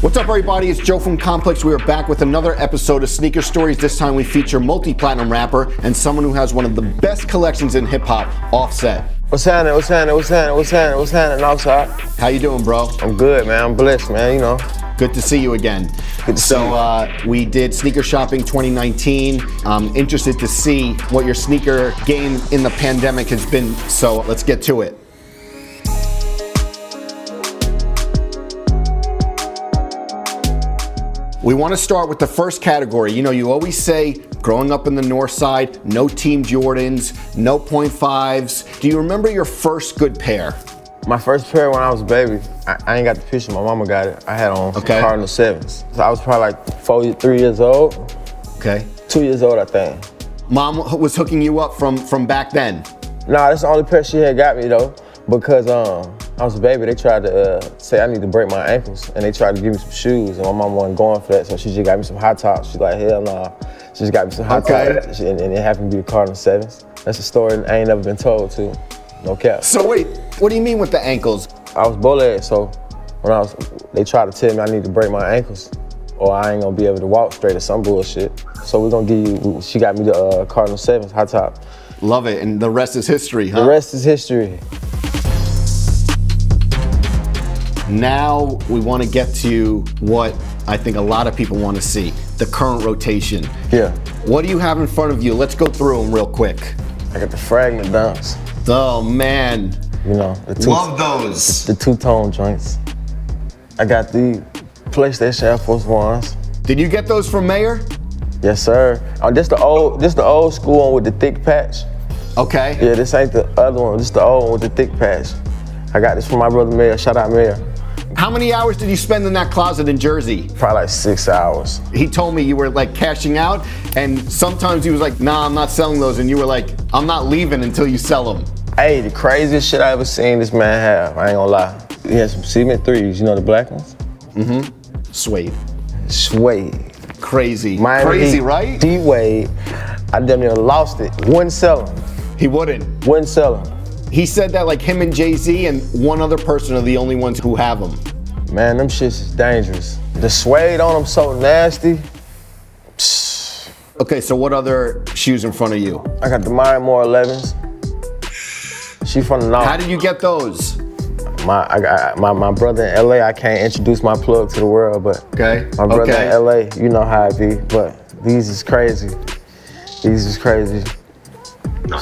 What's up everybody, it's Joe from Complex. We are back with another episode of Sneaker Stories. This time we feature multi-platinum rapper and someone who has one of the best collections in hip-hop, Offset. What's happening, what's happening, what's happening, what's happening, what's happening outside? How you doing, bro? I'm good, man, I'm blessed, man, you know. Good to see you again. We did Sneaker Shopping 2019. I'm interested to see what your sneaker game in the pandemic has been, so let's get to it. We want to start with the first category. You know, you always say, growing up in the North Side, no Team Jordans, no .5s. Do you remember your first good pair? My first pair when I was a baby, I ain't got the picture, my mama got it. I had on Cardinal Sevens. So I was probably like 3 years old. Okay. 2 years old, I think. Mom was hooking you up from back then? Nah, that's the only pair she had got me though, because I was a baby, they tried to say I need to break my ankles, and they tried to give me some shoes, and my mom wasn't going for that, so she just got me some high tops. She's like, hell nah. She just got me some high tops, and it happened to be the Cardinal Sevens. That's a story I ain't never been told to, no cap. So wait, what do you mean with the ankles? I was bow-legged, so when they tried to tell me I need to break my ankles, or I ain't gonna be able to walk straight or some bullshit. So we're gonna give you, she got me the Cardinal Sevens high top. Love it, and the rest is history, huh? The rest is history. Now we want to get to what I think a lot of people want to see, the current rotation. Yeah. What do you have in front of you? Let's go through them real quick. I got the Fragment Dumps. Oh, man. You know, love those. The two-tone joints. I got the PlayStation Air Force ones. Did you get those from Mayor? Yes, sir. Oh, this the old school one with the thick patch. Okay. Yeah, this ain't the other one. This the old one with the thick patch. I got this from my brother Mayor. Shout out Mayor. How many hours did you spend in that closet in Jersey? Probably like 6 hours. He told me you were like cashing out, and sometimes he was like, nah, I'm not selling those, and you were like, I'm not leaving until you sell them. Hey, the craziest shit I ever seen this man have, I ain't gonna lie. He had some Cement 3s, you know the black ones? Mm-hmm. Suede. Suede. Crazy. Miami, crazy, right? D-Wade. I damn near lost it. Wouldn't sell them. He wouldn't? Wouldn't sell them. He said that like him and Jay-Z and one other person are the only ones who have them. Man, them shits is dangerous. The suede on them so nasty. Psst. Okay, so what other shoes in front of you? I got the Mario More 11s. She from the north. How did you get those? My brother in LA, I can't introduce my plug to the world, but my brother in LA, you know how it be, but these is crazy. These is crazy.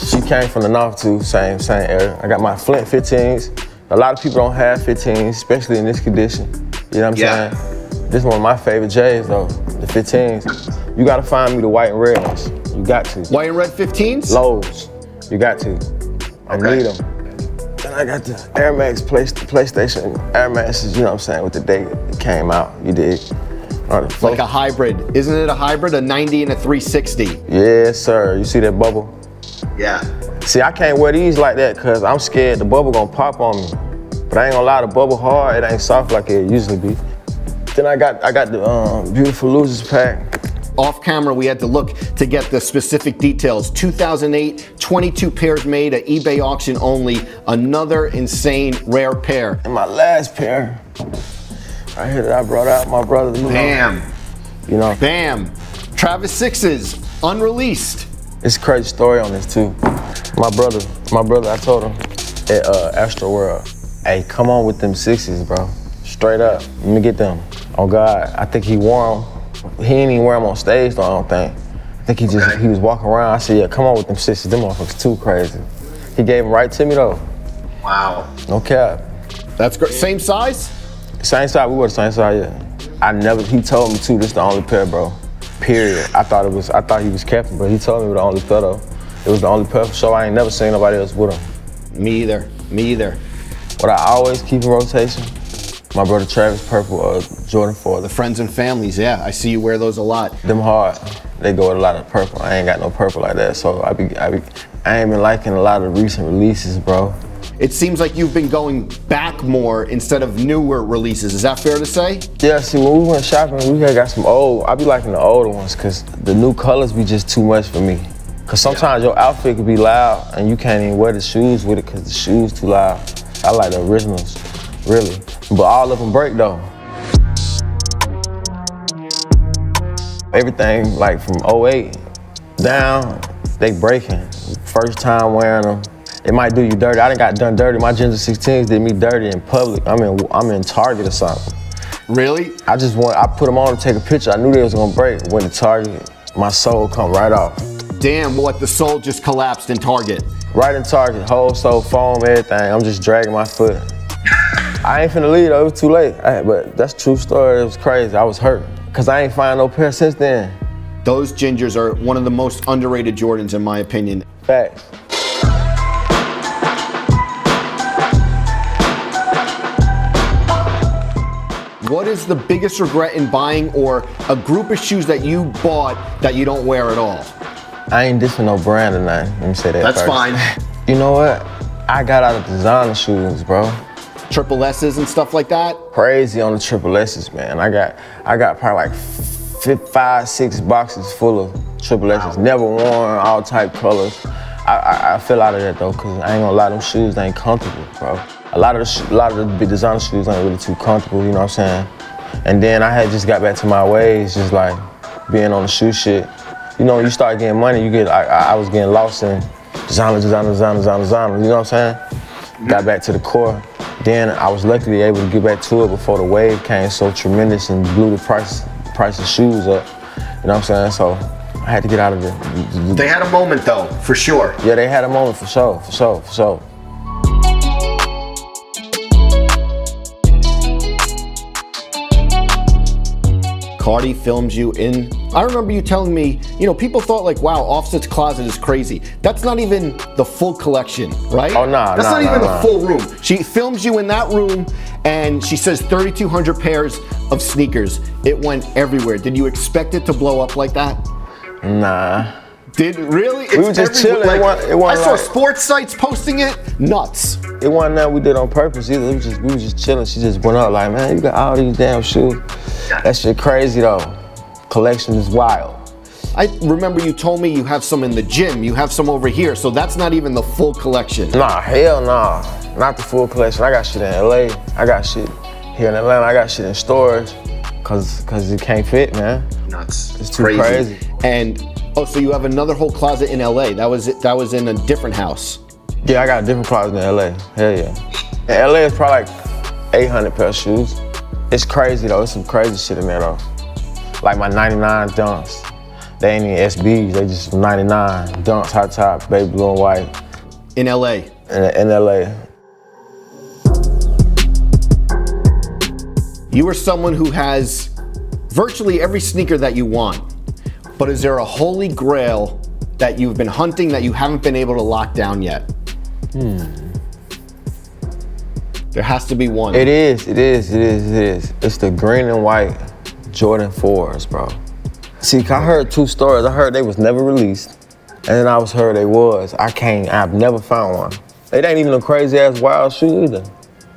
She came from the north too, same area. I got my Flint 15s. A lot of people don't have 15s, especially in this condition. You know what I'm saying? This is one of my favorite J's though, the 15s. You gotta find me the white and red ones. You got to. White and red 15s? Lows. You got to. I need them. And I got the Air Max Play, PlayStation Air Maxes, you know what I'm saying, with the day it came out, you dig? Like a hybrid. Isn't it a hybrid? A 90 and a 360. Yes, sir. You see that bubble? Yeah. See, I can't wear these like that because I'm scared the bubble gonna pop on me. But I ain't gonna lie, the bubble hard, it ain't soft like it usually be. Then I got the Beautiful Losers pack. Off camera, we had to look to get the specific details. 2008, 22 pairs made at eBay auction only. Another insane rare pair. And my last pair, right here that I brought out, my brother. Bam. You know. Bam. Travis Sixes, unreleased. It's a crazy story on this too. My brother, I told him at Astroworld, hey, come on with them 6s, bro. Straight up, let me get them. Oh God, I think he wore them. He didn't even wear them on stage though, I don't think. I think he just, he was walking around. I said, yeah, come on with them 6s, them motherfuckers too crazy. He gave them right to me though. Wow. No cap. That's great, same size? Same size, we were the same size, yeah. He told me too, this the only pair, bro. Period. I thought he was capping, but he told me it was the only pair though. It was the only pair for sure. I ain't never seen nobody else with him. Me either. Me either. What I always keep in rotation, my brother Travis purple Jordan 4. The friends and families, yeah. I see you wear those a lot. Them hard. They go with a lot of purple. I ain't got no purple like that, so I ain't been liking a lot of recent releases, bro. it seems like you've been going back more instead of newer releases. Is that fair to say? Yeah, see, when we went shopping, we got some old. I be liking the older ones because the new colors be just too much for me. Because sometimes your outfit could be loud and you can't even wear the shoes with it because the shoes too loud. I like the originals, really. But all of them break though. Everything like from 08 down, they breaking. First time wearing them, it might do you dirty. I done got done dirty. My Ginger 16s did me dirty in public. I'm in Target or something. Really? I put them on to take a picture. I knew they was gonna break. Went to Target, my sole come right off. Damn, what, the sole just collapsed in Target? Right in Target, whole sole, foam, everything. I'm just dragging my foot. I ain't finna leave though, it was too late. But that's a true story, it was crazy. I was hurt, cause I ain't find no pair since then. Those Gingers are one of the most underrated Jordans in my opinion. Facts. What is the biggest regret in buying, or a group of shoes that you bought that you don't wear at all? I ain't dissing no brand or nothing. Let me say that first. That's fine. You know what? I got out of designer shoes, bro. Triple S's and stuff like that? Crazy on the Triple S's, man. I got probably like 5, 6 boxes full of Triple S's. Wow. Never worn, all type colors. I feel out of that though, cause I ain't gonna lie, them shoes ain't comfortable, bro. A lot of the designer shoes ain't really too comfortable, you know what I'm saying? And then I had just got back to my ways, just like being on the shoe shit. You know, when you start getting money, you get, I was getting lost in designer, you know what I'm saying? Got back to the core. Then I was luckily able to get back to it before the wave came so tremendous and blew the price of shoes up, you know what I'm saying? So I had to get out of it. They had a moment though, for sure. Yeah, they had a moment for sure. Cardi films you in. I remember you telling me, you know, people thought like, wow, Offset's closet is crazy. That's not even the full collection, right? Oh, nah, that's not even the full room. She films you in that room and she says 3,200 pairs of sneakers. It went everywhere. Did you expect it to blow up like that? Nah. Really? We were just chilling. Like, I saw sports sites posting it. Nuts. It wasn't that we did on purpose either. We were just chilling. She just went up like, man, you got all these damn shoes. That shit crazy though. Collection is wild. I remember you told me you have some in the gym. You have some over here. So that's not even the full collection. Nah, hell nah. Not the full collection. I got shit in LA. I got shit here in Atlanta. I got shit in storage. Cause it can't fit, man. Nuts. It's too crazy. And oh, so you have another whole closet in LA. That was in a different house. Yeah, I got a different closet in LA. Hell yeah. And LA is probably like 800 pair of shoes. It's crazy though. It's some crazy shit in there though. Like my 99 Dunks. They ain't even SBs. They just 99 Dunks, hot top, baby blue and white. In LA. In LA. You are someone who has virtually every sneaker that you want. But is there a holy grail that you've been hunting that you haven't been able to lock down yet? There has to be one. It is. It's the green and white Jordan 4s, bro. See, I heard two stories. I heard they was never released, and then I was heard they was. I've never found one. It ain't even a crazy ass wild shoe either.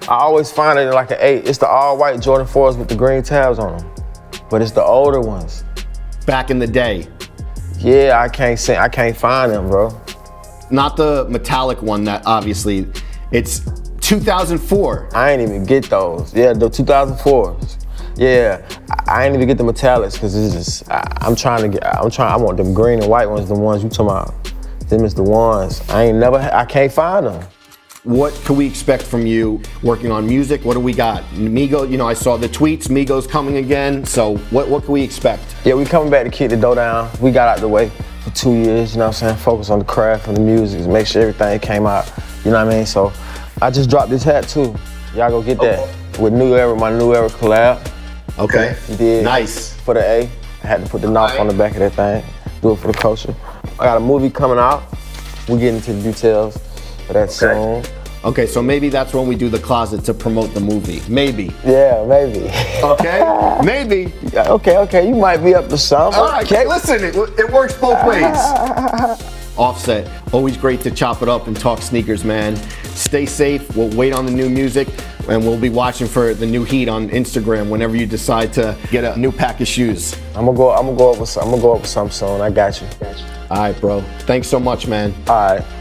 I always find it in like an 8. It's the all white Jordan 4s with the green tabs on them. But it's the older ones. Back in the day. Yeah, I can't find them, bro. Not the metallic one that obviously, it's 2004. I ain't even get those. Yeah, the 2004s. Yeah, I ain't even get the metallics because it's just, I want them green and white ones, the ones you talking about. Them is the ones. I can't find them. What can we expect from you working on music? What do we got? Migos, you know, I saw the tweets, Migos coming again. So what can we expect? Yeah, we coming back to kick the dough down. We got out the way for 2 years, you know what I'm saying? Focus on the craft and the music, make sure everything came out, you know what I mean? So I just dropped this hat too. Y'all go get that. Okay. With New Era, my New Era collab. Okay, did nice. For the A, I had to put the knock on the back of that thing. Do it for the culture. I got a movie coming out. We're getting into the details. That's okay. Okay, so maybe that's when we do the closet to promote the movie. Maybe. Yeah, maybe. Okay, maybe. Okay, you might be up to something. All right, okay. Listen, it works both ways. Offset. Always great to chop it up and talk sneakers, man. Stay safe. We'll wait on the new music, and we'll be watching for the new heat on Instagram whenever you decide to get a new pack of shoes. I'm gonna go up with some soon. I got you. All right, bro. Thanks so much, man. All right.